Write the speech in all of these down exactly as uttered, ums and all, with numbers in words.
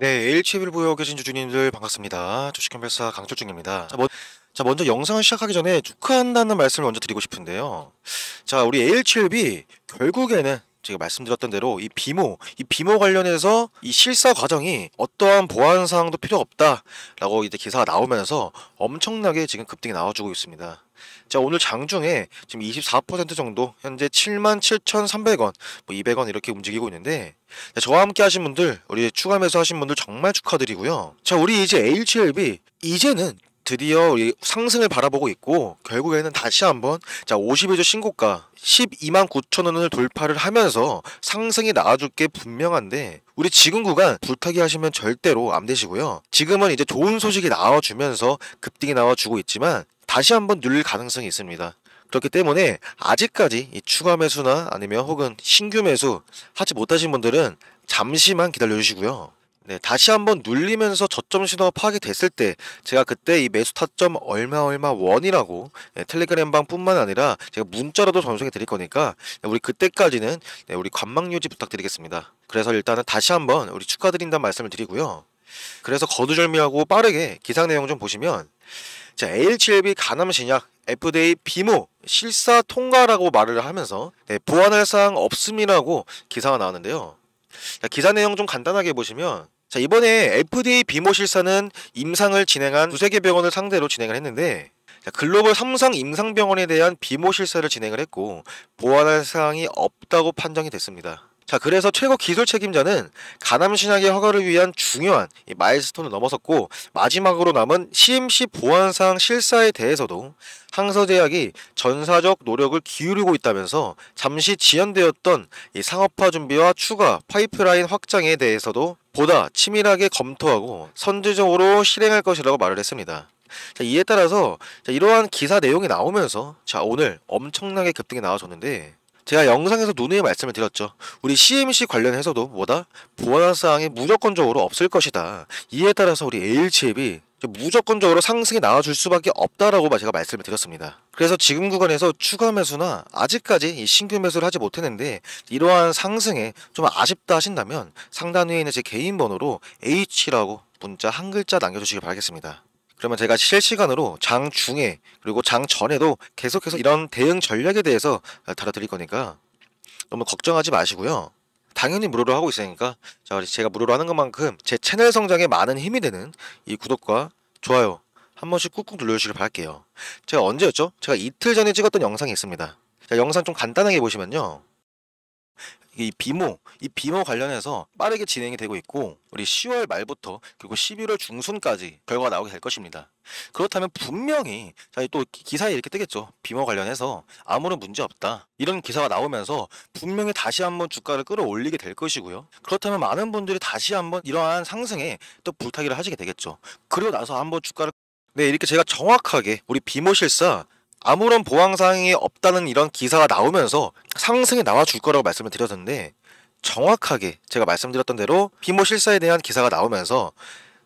네, 에이치엘비를 보유하고 계신 주주님들 반갑습니다. 주식개발사 강철중입니다. 자, 뭐, 자, 먼저 영상을 시작하기 전에 축하한다는 말씀을 먼저 드리고 싶은데요. 자, 우리 에이치엘비 결국에는 제가 말씀드렸던 대로 이 비모, 이 비모 관련해서 이 실사 과정이 어떠한 보완 사항도 필요 없다라고 이제 기사가 나오면서 엄청나게 지금 급등이 나와주고 있습니다. 자, 오늘 장중에 지금 이십사 퍼센트 정도 현재 칠만 칠천삼백 원, 뭐 이백 원 이렇게 움직이고 있는데, 자, 저와 함께 하신 분들, 우리 추가 매수 하신 분들 정말 축하드리고요. 자, 우리 이제 에이치엘비 이제는 드디어 우리 상승을 바라보고 있고, 결국에는 다시 한번 자 오십일 주 신고가 십이만 구천 원을 돌파를 하면서 상승이 나와줄 게 분명한데, 우리 지금 구간 불타기 하시면 절대로 안 되시고요. 지금은 이제 좋은 소식이 나와주면서 급등이 나와주고 있지만 다시 한번 눌릴 가능성이 있습니다. 그렇기 때문에 아직까지 이 추가 매수나 아니면 혹은 신규 매수 하지 못하신 분들은 잠시만 기다려주시고요. 네, 다시 한번 눌리면서 저점 신호가 파괴됐을 때 제가 그때 이 매수 타점 얼마 얼마 원이라고, 네, 텔레그램방 뿐만 아니라 제가 문자라도 전송해 드릴 거니까, 네, 우리 그때까지는 네, 우리 관망 유지 부탁드리겠습니다. 그래서 일단은 다시 한번 우리 축하드린다는 말씀을 드리고요. 그래서 거두절미하고 빠르게 기사 내용 좀 보시면, 자, 에이치엘비 가남신약 에프디에이 비모 실사 통과라고 말을 하면서, 네, 보완할 사항 없음이라고 기사가 나왔는데요. 자, 기사 내용 좀 간단하게 보시면, 자, 이번에 에프디에이 비모 실사는 임상을 진행한 두세 개 병원을 상대로 진행을 했는데, 자, 글로벌 삼 상 임상병원에 대한 비모 실사를 진행을 했고 보완할 사항이 없다고 판정이 됐습니다. 자, 그래서 최고 기술 책임자는 가남신약의 허가를 위한 중요한 이 마일스톤을 넘어섰고, 마지막으로 남은 씨엠씨 보완사항 실사에 대해서도 항서제약이 전사적 노력을 기울이고 있다면서 잠시 지연되었던 이 상업화 준비와 추가 파이프라인 확장에 대해서도 보다 치밀하게 검토하고 선제적으로 실행할 것이라고 말을 했습니다. 자, 이에 따라서 자, 이러한 기사 내용이 나오면서 자, 오늘 엄청나게 급등이 나와줬는데, 제가 영상에서 누누이 말씀을 드렸죠. 우리 씨엠씨 관련해서도 뭐다? 보완 사항이 무조건적으로 없을 것이다. 이에 따라서 우리 에이치엘비 무조건적으로 상승이 나와줄 수밖에 없다라고 제가 말씀을 드렸습니다. 그래서 지금 구간에서 추가 매수나 아직까지 이 신규 매수를 하지 못했는데 이러한 상승에 좀 아쉽다 하신다면 상단 위에 있는 제 개인 번호로 H라고 문자 한 글자 남겨주시길 바라겠습니다. 그러면 제가 실시간으로 장 중에 그리고 장 전에도 계속해서 이런 대응 전략에 대해서 다뤄드릴 거니까 너무 걱정하지 마시고요. 당연히 무료로 하고 있으니까 제가 무료로 하는 것만큼 제 채널 성장에 많은 힘이 되는 이 구독과 좋아요 한 번씩 꾹꾹 눌러주시길 바랄게요. 제가 언제였죠? 제가 이틀 전에 찍었던 영상이 있습니다. 자, 영상 좀 간단하게 보시면요. 이 비모, 이 비모 관련해서 빠르게 진행이 되고 있고, 우리 시월 말부터 그리고 십일월 중순까지 결과가 나오게 될 것입니다. 그렇다면 분명히 자, 또 기사에 이렇게 뜨겠죠. 비모 관련해서 아무런 문제 없다. 이런 기사가 나오면서 분명히 다시 한번 주가를 끌어올리게 될 것이고요. 그렇다면 많은 분들이 다시 한번 이러한 상승에 또 불타기를 하시게 되겠죠. 그리고 나서 한번 주가를, 네, 이렇게 제가 정확하게 우리 비모 실사 아무런 보완사항이 없다는 이런 기사가 나오면서 상승이 나와줄 거라고 말씀을 드렸는데, 정확하게 제가 말씀드렸던 대로 비모 실사에 대한 기사가 나오면서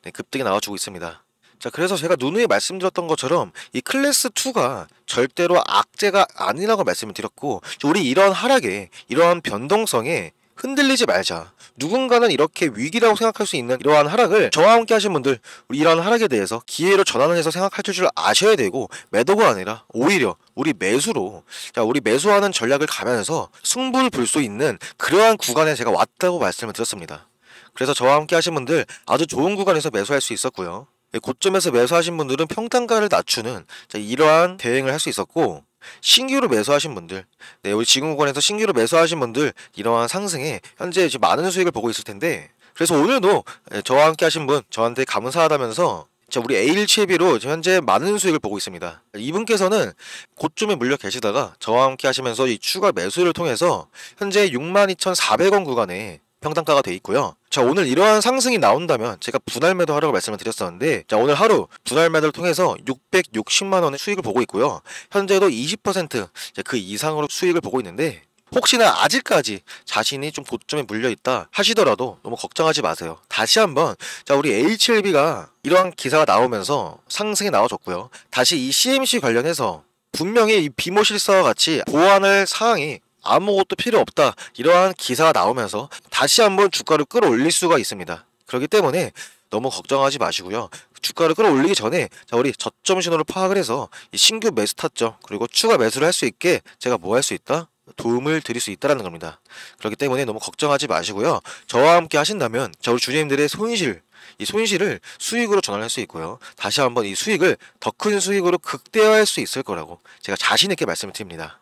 네, 급등이 나와주고 있습니다. 자, 그래서 제가 누누이 말씀드렸던 것처럼 이 클래스 이가 절대로 악재가 아니라고 말씀을 드렸고, 우리 이런 하락에 이러한 변동성에 흔들리지 말자. 누군가는 이렇게 위기라고 생각할 수 있는 이러한 하락을 저와 함께 하신 분들, 우리 이러한 하락에 대해서 기회로 전환을 해서 생각할 줄 아셔야 되고, 매도가 아니라 오히려 우리 매수로, 자, 우리 매수하는 전략을 가면서 승부를 볼 수 있는 그러한 구간에 제가 왔다고 말씀을 드렸습니다. 그래서 저와 함께 하신 분들 아주 좋은 구간에서 매수할 수 있었고요. 고점에서 매수하신 분들은 평단가를 낮추는 자, 이러한 대응을 할 수 있었고, 신규로 매수하신 분들, 네, 우리 지금 구간에서 신규로 매수하신 분들 이러한 상승에 현재 지금 많은 수익을 보고 있을 텐데, 그래서 오늘도 저와 함께 하신 분 저한테 감사하다면서 자, 우리 에이치엘비로 현재 많은 수익을 보고 있습니다. 이분께서는 고점에 물려 계시다가 저와 함께 하시면서 이 추가 매수를 통해서 현재 육만 이천사백 원 구간에 평단가가 돼 있고요. 자, 오늘 이러한 상승이 나온다면 제가 분할 매도 하라고 말씀을 드렸었는데, 자, 오늘 하루 분할 매도를 통해서 육백육십만 원의 수익을 보고 있고요. 현재도 이십 퍼센트 그 이상으로 수익을 보고 있는데, 혹시나 아직까지 자신이 좀 고점에 물려있다 하시더라도 너무 걱정하지 마세요. 다시 한번 자, 우리 에이치엘비가 이러한 기사가 나오면서 상승이 나와줬고요. 다시 이 씨엠씨 관련해서 분명히 이 비모 실사와 같이 보완할 사항이 아무것도 필요 없다 이러한 기사가 나오면서 다시 한번 주가를 끌어올릴 수가 있습니다. 그렇기 때문에 너무 걱정하지 마시고요. 주가를 끌어올리기 전에 자, 우리 저점 신호를 파악을 해서 이 신규 매수 타점 그리고 추가 매수를 할 수 있게 제가 뭐 할 수 있다? 도움을 드릴 수 있다라는 겁니다. 그렇기 때문에 너무 걱정하지 마시고요. 저와 함께 하신다면 자, 우리 주주님들의 손실, 이 손실을 수익으로 전환할 수 있고요. 다시 한번 이 수익을 더 큰 수익으로 극대화할 수 있을 거라고 제가 자신 있게 말씀을 드립니다.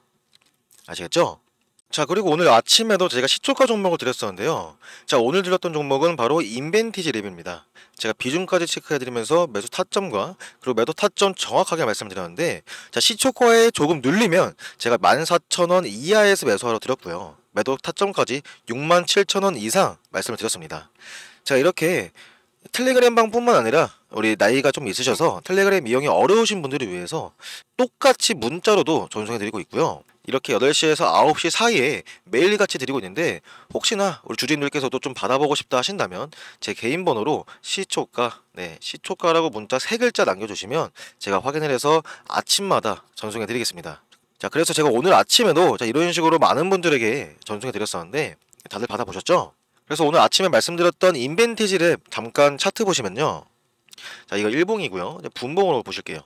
아시겠죠? 자, 그리고 오늘 아침에도 제가 시초가 종목을 드렸었는데요. 자, 오늘 들렸던 종목은 바로 인벤티지 랩입니다. 제가 비중까지 체크해드리면서 매수 타점과 그리고 매도 타점 정확하게 말씀드렸는데, 자, 시초가에 조금 눌리면 제가 만 사천 원 이하에서 매수하러 드렸고요. 매도 타점까지 육만 칠천 원 이상 말씀을 드렸습니다. 자, 이렇게 텔레그램 방뿐만 아니라 우리 나이가 좀 있으셔서 텔레그램 이용이 어려우신 분들을 위해서 똑같이 문자로도 전송해드리고 있고요. 이렇게 여덟 시에서 아홉 시 사이에 매일같이 드리고 있는데, 혹시나 우리 주주님들께서도 좀 받아보고 싶다 하신다면 제 개인 번호로 시초가, 네, 시초가라고 문자 세 글자 남겨주시면 제가 확인을 해서 아침마다 전송해 드리겠습니다. 자, 그래서 제가 오늘 아침에도 자, 이런 식으로 많은 분들에게 전송해 드렸었는데 다들 받아보셨죠? 그래서 오늘 아침에 말씀드렸던 인벤티지 랩 잠깐 차트 보시면요, 자, 이거 일봉이고요, 분봉으로 보실게요.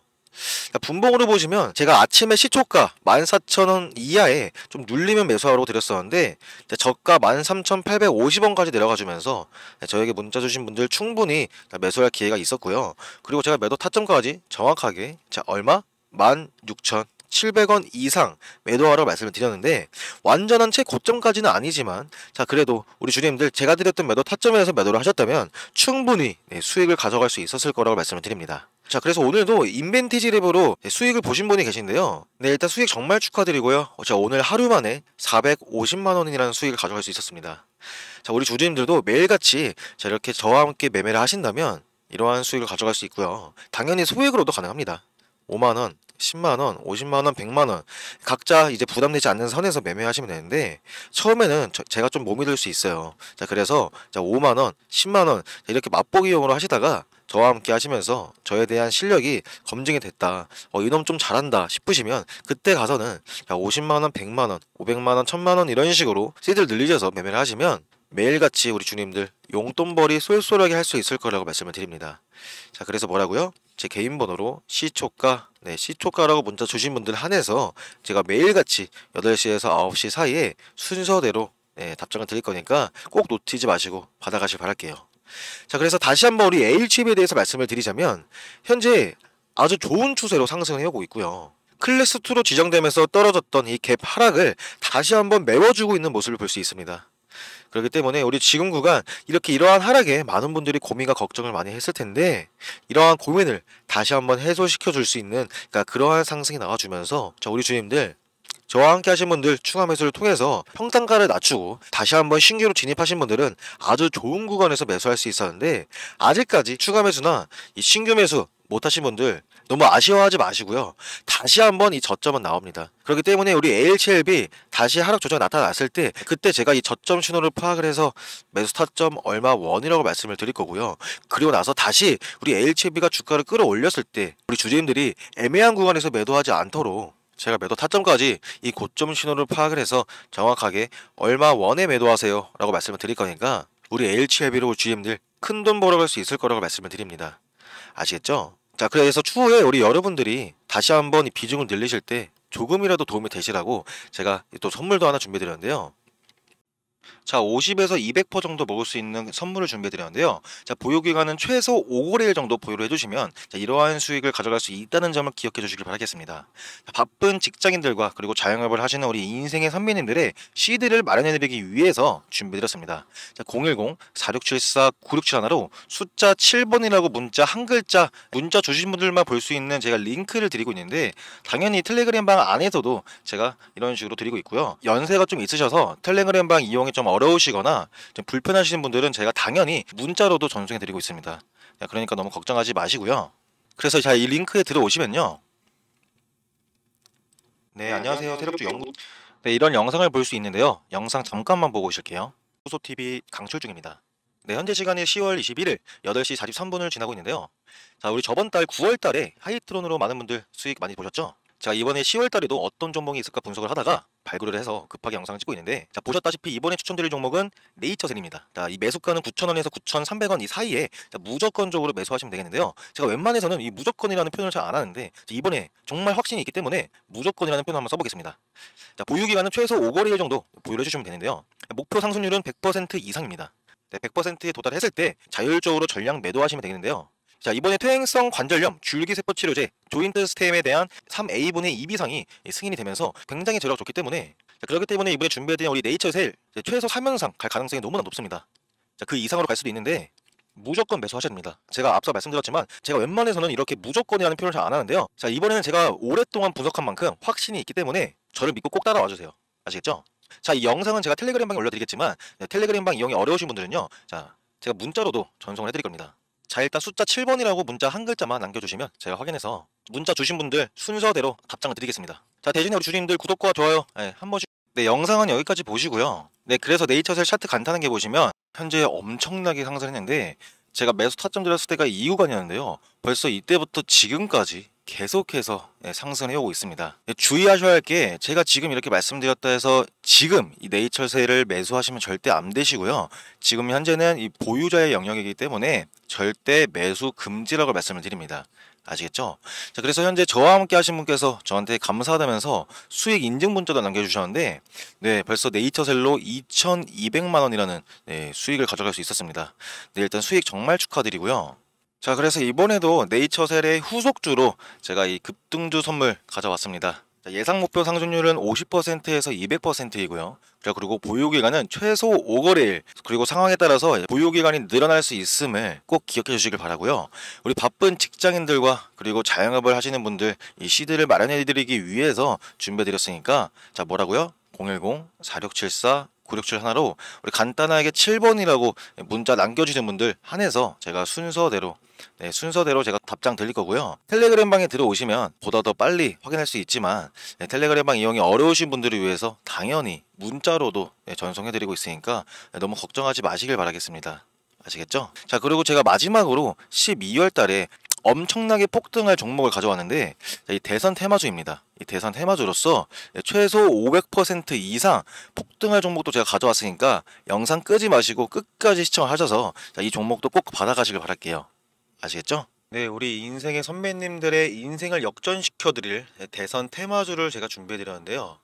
자, 분봉으로 보시면 제가 아침에 시초가 만 사천 원 이하에 좀 눌리면 매수하러 드렸었는데, 저가 만 삼천 팔백 오십 원까지 내려가주면서 저에게 문자 주신 분들 충분히 매수할 기회가 있었고요. 그리고 제가 매도 타점까지 정확하게 자, 얼마? 만 육천 칠백 원 이상 매도하러 말씀을 드렸는데, 완전한 최고점까지는 아니지만 자, 그래도 우리 주님들 제가 드렸던 매도 타점에서 매도를 하셨다면 충분히 네, 수익을 가져갈 수 있었을 거라고 말씀을 드립니다. 자, 그래서 오늘도 인벤티지 랩으로 수익을 보신 분이 계신데요. 네, 일단 수익 정말 축하드리고요. 자, 오늘 하루 만에 사백오십만 원이라는 수익을 가져갈 수 있었습니다. 자, 우리 주주님들도 매일같이 자, 이렇게 저와 함께 매매를 하신다면 이러한 수익을 가져갈 수 있고요. 당연히 소액으로도 가능합니다. 오만 원, 십만 원, 오십만 원, 백만 원 각자 이제 부담되지 않는 선에서 매매하시면 되는데, 처음에는 저, 제가 좀 몸이 들 수 있어요. 자, 그래서 자, 오만 원, 십만 원 이렇게 맛보기용으로 하시다가 저와 함께 하시면서 저에 대한 실력이 검증이 됐다, 어, 이놈 좀 잘한다 싶으시면 그때 가서는 오십만 원, 백만 원, 오백만 원, 천만 원 이런 식으로 씨드를 늘리셔서 매매를 하시면 매일같이 우리 주님들 용돈벌이 쏠쏠하게 할 수 있을 거라고 말씀을 드립니다. 자, 그래서 뭐라고요? 제 개인 번호로 시초가, 네, 시초가라고 문자 주신 분들 한해서 제가 매일같이 여덟 시에서 아홉 시 사이에 순서대로 네, 답장을 드릴 거니까 꼭 놓치지 마시고 받아가실 바랄게요. 자, 그래서 다시 한번 우리 에이치비에 대해서 말씀을 드리자면, 현재 아주 좋은 추세로 상승을 해오고 있고요. 클래스 이로 지정되면서 떨어졌던 이 갭 하락을 다시 한번 메워주고 있는 모습을 볼 수 있습니다. 그렇기 때문에 우리 지금 구간 이렇게 이러한 하락에 많은 분들이 고민과 걱정을 많이 했을 텐데, 이러한 고민을 다시 한번 해소시켜 줄 수 있는, 그러니까 그러한 상승이 나와주면서 자, 우리 주님들 저와 함께 하신 분들 추가 매수를 통해서 평단가를 낮추고 다시 한번 신규로 진입하신 분들은 아주 좋은 구간에서 매수할 수 있었는데, 아직까지 추가 매수나 이 신규 매수 못하신 분들 너무 아쉬워하지 마시고요. 다시 한번 이 저점은 나옵니다. 그렇기 때문에 우리 에이치엘비 다시 하락 조정이 나타났을 때 그때 제가 이 저점 신호를 파악을 해서 매수 타점 얼마 원이라고 말씀을 드릴 거고요. 그리고 나서 다시 우리 에이치엘비가 주가를 끌어올렸을 때 우리 주주님들이 애매한 구간에서 매도하지 않도록 제가 매도 타점까지 이 고점 신호를 파악을 해서 정확하게 얼마 원에 매도하세요 라고 말씀을 드릴 거니까 우리 에이치엘비로 주주님들 큰돈 벌어갈 수 있을 거라고 말씀을 드립니다. 아시겠죠? 자, 그래서 추후에 우리 여러분들이 다시 한번 비중을 늘리실 때 조금이라도 도움이 되시라고 제가 또 선물도 하나 준비드렸는데요. 자, 오십에서 이백 퍼센트 정도 먹을 수 있는 선물을 준비해드렸는데요. 자, 보유기간은 최소 오 거래일 정도 보유를 해주시면 자, 이러한 수익을 가져갈 수 있다는 점을 기억해 주시길 바라겠습니다. 자, 바쁜 직장인들과 그리고 자영업을 하시는 우리 인생의 선배님들의 씨디를 마련해드리기 위해서 준비해드렸습니다. 자, 공일공 사육칠사 구육칠일로 숫자 칠 번이라고 문자 한 글자 문자 주신 분들만 볼 수 있는 제가 링크를 드리고 있는데, 당연히 텔레그램 방 안에서도 제가 이런 식으로 드리고 있고요. 연세가 좀 있으셔서 텔레그램 방 이용이 좀 어려우시거나 좀 불편하시는 분들은 제가 당연히 문자로도 전송해 드리고 있습니다. 그러니까 너무 걱정하지 마시고요. 그래서 자, 이 링크에 들어오시면요, 네, 안녕하세요, 세력주 연구, 네, 이런 영상을 볼 수 있는데요. 영상 잠깐만 보고 오실게요. 호소티비 강출 중입니다. 네, 현재 시간이 시월 이십일일 여덟 시 사십삼 분을 지나고 있는데요. 자, 우리 저번 달 구월 달에 하이트론으로 많은 분들 수익 많이 보셨죠? 제가 이번에 시월 달에도 어떤 종목이 있을까 분석을 하다가 발굴을 해서 급하게 영상을 찍고 있는데, 자 보셨다시피 이번에 추천드릴 종목은 네이처셀입니다. 자, 이 매수가는 구천 원에서 구천삼백 원 이 사이에 자, 무조건적으로 매수하시면 되겠는데요. 제가 웬만해서는 이 무조건이라는 표현을 잘 안 하는데 자, 이번에 정말 확신이 있기 때문에 무조건이라는 표현을 한번 써보겠습니다. 자, 보유기간은 최소 오 거래일 정도 보유를 해주시면 되는데요. 목표 상승률은 백 퍼센트 이상입니다. 네, 백 퍼센트에 도달했을 때 자율적으로 전량 매도하시면 되겠는데요. 자, 이번에 퇴행성 관절염, 줄기세포치료제, 조인트 스템에 대한 삼 에이분의 이 이상이 승인이 되면서 굉장히 재료가 좋기 때문에, 자, 그렇기 때문에 이번에 준비해드린 우리 네이처셀 최소 삼 연상 갈 가능성이 너무나 높습니다. 자, 그 이상으로 갈 수도 있는데 무조건 매수하셔야 됩니다. 제가 앞서 말씀드렸지만 제가 웬만해서는 이렇게 무조건이라는 표현을 잘 안 하는데요. 자, 이번에는 제가 오랫동안 분석한 만큼 확신이 있기 때문에 저를 믿고 꼭 따라와 주세요. 아시겠죠? 자, 이 영상은 제가 텔레그램방에 올려드리겠지만 텔레그램방 이용이 어려우신 분들은요, 자, 제가 문자로도 전송을 해드릴 겁니다. 자, 일단 숫자 칠 번이라고 문자 한 글자만 남겨주시면 제가 확인해서 문자 주신 분들 순서대로 답장을 드리겠습니다. 자, 대신에 우리 주주님들 구독과 좋아요 네, 한 번씩. 네, 영상은 여기까지 보시고요. 네, 그래서 네이처셀 차트 간단하게 보시면 현재 엄청나게 상승했는데, 제가 매수 타점 드렸을 때가 이 구간이었는데요. 벌써 이때부터 지금까지 계속해서 네, 상승을 해오고 있습니다. 네, 주의하셔야 할 게, 제가 지금 이렇게 말씀드렸다 해서 지금 이 네이처셀을 매수하시면 절대 안 되시고요. 지금 현재는 이 보유자의 영역이기 때문에 절대 매수 금지라고 말씀을 드립니다. 아시겠죠? 자, 그래서 현재 저와 함께 하신 분께서 저한테 감사하다면서 수익 인증 문자도 남겨주셨는데, 네, 벌써 네이처셀로 이천이백만 원이라는 네, 수익을 가져갈 수 있었습니다. 네, 일단 수익 정말 축하드리고요. 자, 그래서 이번에도 네이처셀의 후속주로 제가 이 급등주 선물 가져왔습니다. 자, 예상 목표 상승률은 오십 퍼센트에서 이백 퍼센트이고요. 그리고 보유기간은 최소 오 거래일, 그리고 상황에 따라서 보유기간이 늘어날 수 있음을 꼭 기억해 주시길 바라고요. 우리 바쁜 직장인들과 그리고 자영업을 하시는 분들 이 시드를 마련해 드리기 위해서 준비해 드렸으니까, 자 뭐라고요? 공일공 사육칠사 구육칠 하나로 우리 간단하게 칠 번이라고 문자 남겨주시는 분들 한해서 제가 순서대로 네, 순서대로 제가 답장 드릴 거고요. 텔레그램방에 들어오시면 보다 더 빨리 확인할 수 있지만, 네, 텔레그램방 이용이 어려우신 분들을 위해서 당연히 문자로도 네, 전송해드리고 있으니까 네, 너무 걱정하지 마시길 바라겠습니다. 아시겠죠? 자, 그리고 제가 마지막으로 십이월 달에 엄청나게 폭등할 종목을 가져왔는데, 자, 이 대선 테마주입니다. 이 대선 테마주로서 최소 오백 퍼센트 이상 폭등할 종목도 제가 가져왔으니까 영상 끄지 마시고 끝까지 시청하셔서 자, 이 종목도 꼭 받아가시길 바랄게요. 아시겠죠? 네, 우리 인생의 선배님들의 인생을 역전시켜드릴 대선 테마주를 제가 준비해드렸는데요.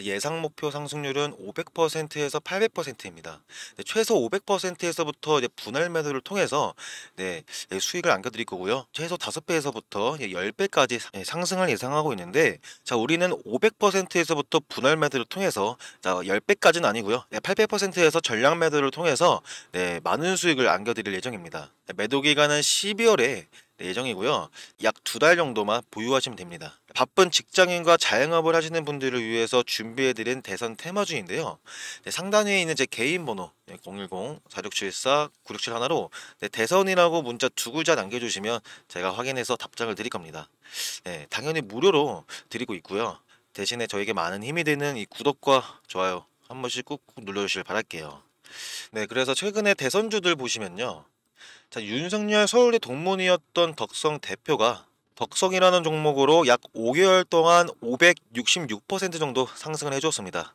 예상 목표 상승률은 오백 퍼센트에서 팔백 퍼센트입니다. 네, 최소 오백 퍼센트에서부터 분할 매도를 통해서 네, 네, 수익을 안겨드릴 거고요. 최소 다섯 배에서부터 십 배까지 네, 상승을 예상하고 있는데, 자, 우리는 오백 퍼센트에서부터 분할 매도를 통해서, 자, 십 배까지는 아니고요. 네, 팔백 퍼센트에서 전량 매도를 통해서 네, 많은 수익을 안겨드릴 예정입니다. 네, 매도 기간은 십이월에 네, 예정이고요. 약 두 달 정도만 보유하시면 됩니다. 바쁜 직장인과 자영업을 하시는 분들을 위해서 준비해드린 대선 테마주인데요. 네, 상단 위에 있는 제 개인 번호 네, 공일공 사육칠사 구육칠 하나로 네, 대선이라고 문자 두 글자 남겨주시면 제가 확인해서 답장을 드릴 겁니다. 네, 당연히 무료로 드리고 있고요. 대신에 저에게 많은 힘이 되는 이 구독과 좋아요 한 번씩 꾹꾹 눌러주시길 바랄게요. 네, 그래서 최근에 대선주들 보시면요. 자, 윤석열 서울대 동문이었던 덕성 대표가 덕성이라는 종목으로 약 오 개월 동안 오백육십육 퍼센트 정도 상승을 해줬습니다.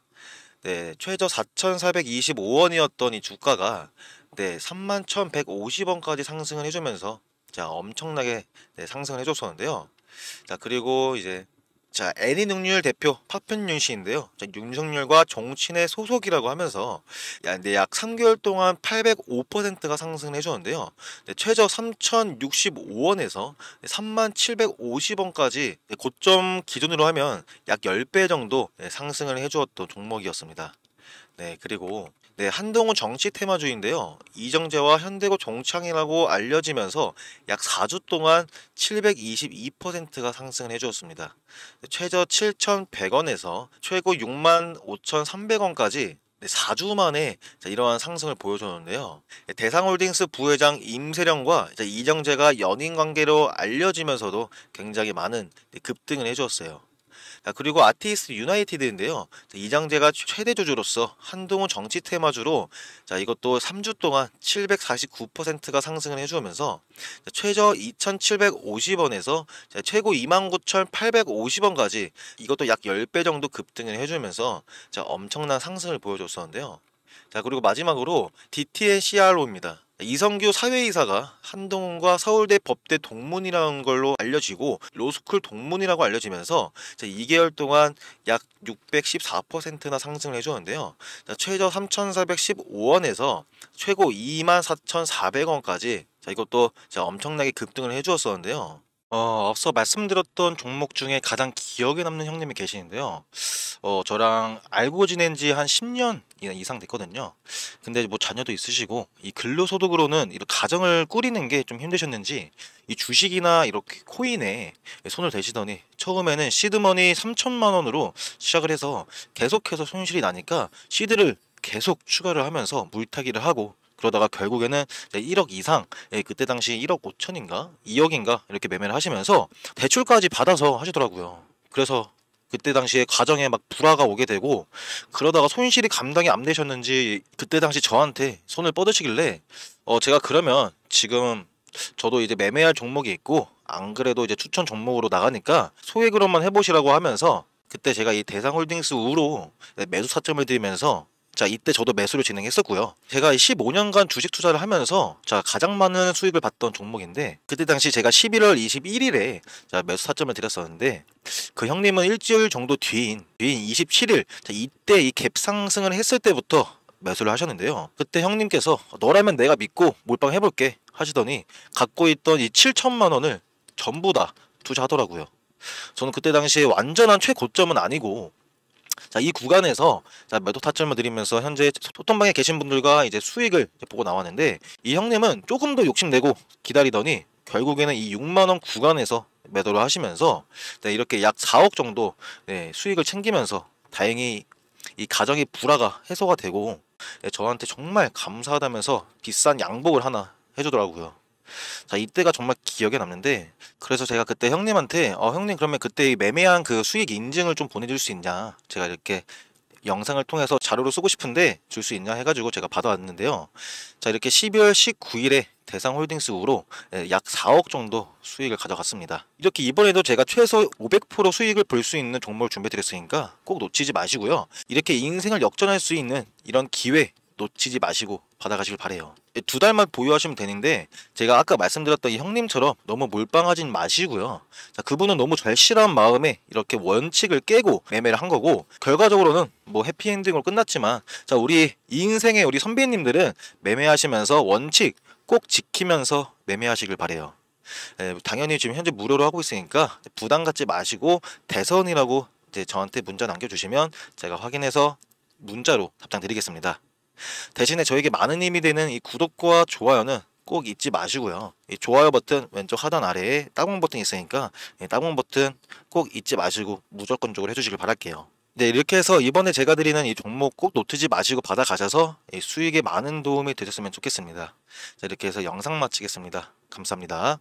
네, 최저 사천사백이십오 원이었던 이 주가가 네, 삼만 천백오십 원까지 상승을 해주면서 자, 엄청나게 네, 상승을 해줬었는데요. 자, 그리고 이제 자, 애니능률 대표 파편윤 씨인데요. 자, 윤석열과 정치인의 소속이라고 하면서 야, 네, 약 삼 개월 동안 팔백오 퍼센트가 상승을 해주는데요. 네, 최저 삼천육십오 원에서 삼만 칠백오십 원까지 네, 고점 기준으로 하면 약 십 배 정도 네, 상승을 해주었던 종목이었습니다. 네, 그리고 네, 한동훈 정치 테마주인데요. 이정재와 현대고 종창이라고 알려지면서 약 사 주 동안 칠백이십이 퍼센트가 상승을 해주었습니다. 네, 최저 칠천백 원에서 최고 육만 오천삼백 원까지 네, 사 주 만에 자, 이러한 상승을 보여줬는데요. 네, 대상홀딩스 부회장 임세령과 자, 이정재가 연인 관계로 알려지면서도 굉장히 많은 네, 급등을 해주었어요. 자, 그리고 아티스트 유나이티드인데요. 자, 이장재가 최대 주주로서 한동훈 정치 테마주로 자, 이것도 삼 주 동안 칠백사십구 퍼센트가 상승을 해주면서 자, 최저 이천칠백오십 원에서 자, 최고 이만 구천팔백오십 원까지 이것도 약 십 배 정도 급등을 해주면서 자, 엄청난 상승을 보여줬었는데요. 자, 그리고 마지막으로 디티앤 씨알오입니다. 이성규 사회이사가 한동훈과 서울대 법대 동문이라는 걸로 알려지고 로스쿨 동문이라고 알려지면서 자, 이 개월 동안 약 육백십사 퍼센트나 상승을 해주는데요. 자, 최저 삼천사백십오 원에서 최고 이만 사천사백 원까지 자, 이것도 자, 엄청나게 급등을 해주었었는데요. 어, 앞서 말씀드렸던 종목 중에 가장 기억에 남는 형님이 계시는데요. 어, 저랑 알고 지낸 지 한 십 년 이상 됐거든요. 근데 뭐 자녀도 있으시고 이 근로소득으로는 이런 가정을 꾸리는 게 좀 힘드셨는지 이 주식이나 이렇게 코인에 손을 대시더니 처음에는 시드머니 삼천만 원으로 시작을 해서 계속해서 손실이 나니까 시드를 계속 추가를 하면서 물타기를 하고 그러다가 결국에는 일억 이상, 그때 당시 일억 오천인가 이억인가 이렇게 매매를 하시면서 대출까지 받아서 하시더라고요. 그래서 그때 당시에 가정에 막 불화가 오게 되고 그러다가 손실이 감당이 안 되셨는지 그때 당시 저한테 손을 뻗으시길래 어 제가 그러면 지금 저도 이제 매매할 종목이 있고 안 그래도 이제 추천 종목으로 나가니까 소액으로만 해보시라고 하면서 그때 제가 이 대상홀딩스 우로 매수 사점을 드리면서 자, 이때 저도 매수를 진행했었고요. 제가 십오 년간 주식 투자를 하면서 자, 가장 많은 수익을 봤던 종목인데 그때 당시 제가 십일월 이십일일에 자, 매수 사점을 드렸었는데 그 형님은 일주일 정도 뒤인 뒤인 이십칠일 자, 이때 이 갭 상승을 했을 때부터 매수를 하셨는데요. 그때 형님께서 너라면 내가 믿고 몰빵 해볼게 하시더니 갖고 있던 이 칠천만 원을 전부 다 투자하더라고요. 저는 그때 당시에 완전한 최고점은 아니고 자, 이 구간에서 자, 매도 타점을 드리면서 현재 소통방에 계신 분들과 이제 수익을 이제 보고 나왔는데 이 형님은 조금 더 욕심내고 기다리더니 결국에는 이 육만 원 구간에서 매도를 하시면서 네, 이렇게 약 사억 정도 네, 수익을 챙기면서 다행히 이 가정의 불화가 해소가 되고 네, 저한테 정말 감사하다면서 비싼 양복을 하나 해주더라고요. 자, 이때가 정말 기억에 남는데 그래서 제가 그때 형님한테 어 형님 그러면 그때 매매한 그 수익 인증을 좀 보내줄 수 있냐, 제가 이렇게 영상을 통해서 자료로 쓰고 싶은데 줄 수 있냐 해가지고 제가 받아왔는데요. 자, 이렇게 십이월 십구일에 대상홀딩스 우로 약 사억 정도 수익을 가져갔습니다. 이렇게 이번에도 제가 최소 오백 퍼센트 수익을 볼 수 있는 종목을 준비해드렸으니까 꼭 놓치지 마시고요. 이렇게 인생을 역전할 수 있는 이런 기회 놓치지 마시고 받아가시길 바래요. 두 달만 보유하시면 되는데 제가 아까 말씀드렸던 이 형님처럼 너무 몰빵하진 마시고요. 자, 그분은 너무 절실한 마음에 이렇게 원칙을 깨고 매매를 한 거고 결과적으로는 뭐 해피엔딩으로 끝났지만 자, 우리 이 인생의 우리 선배님들은 매매하시면서 원칙 꼭 지키면서 매매하시길 바래요. 에, 당연히 지금 현재 무료로 하고 있으니까 부담 갖지 마시고 대선이라고 이제 저한테 문자 남겨주시면 제가 확인해서 문자로 답장드리겠습니다. 대신에 저에게 많은 힘이 되는 이 구독과 좋아요는 꼭 잊지 마시고요. 이 좋아요 버튼 왼쪽 하단 아래에 따봉 버튼이 있으니까 따봉 버튼 꼭 잊지 마시고 무조건적으로 해주시길 바랄게요. 네, 이렇게 해서 이번에 제가 드리는 이 종목 꼭 놓치지 마시고 받아가셔서 이 수익에 많은 도움이 되셨으면 좋겠습니다. 자, 이렇게 해서 영상 마치겠습니다. 감사합니다.